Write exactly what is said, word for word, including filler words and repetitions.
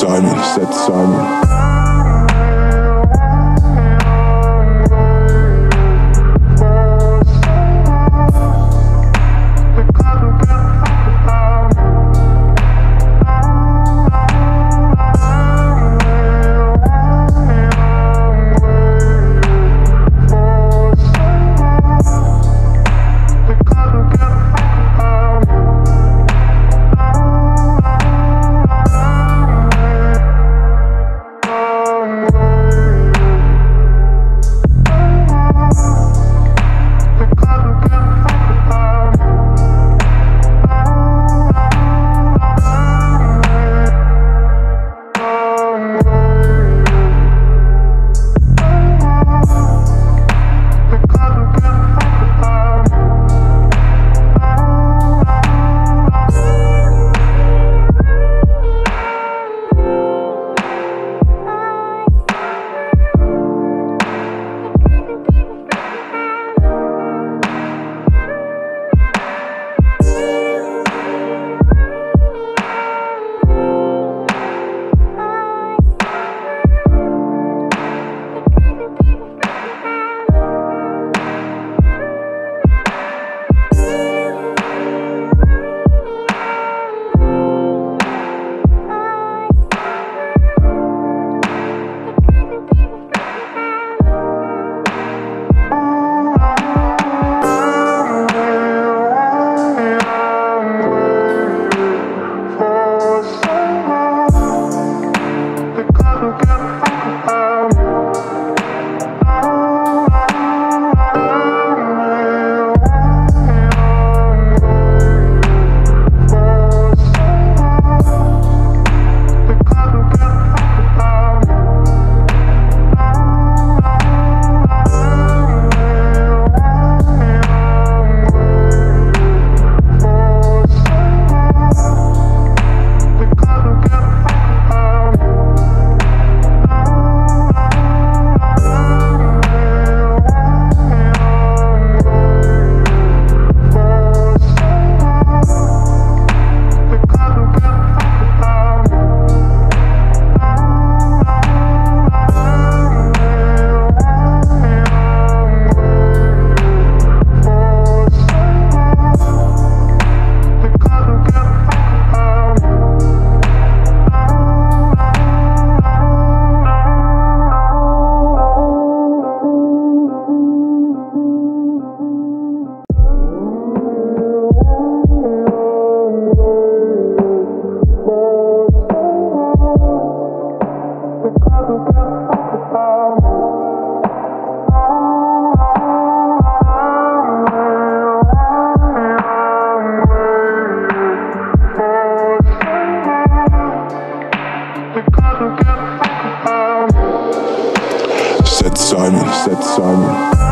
Simon, said Simon. Said Simon, said Simon.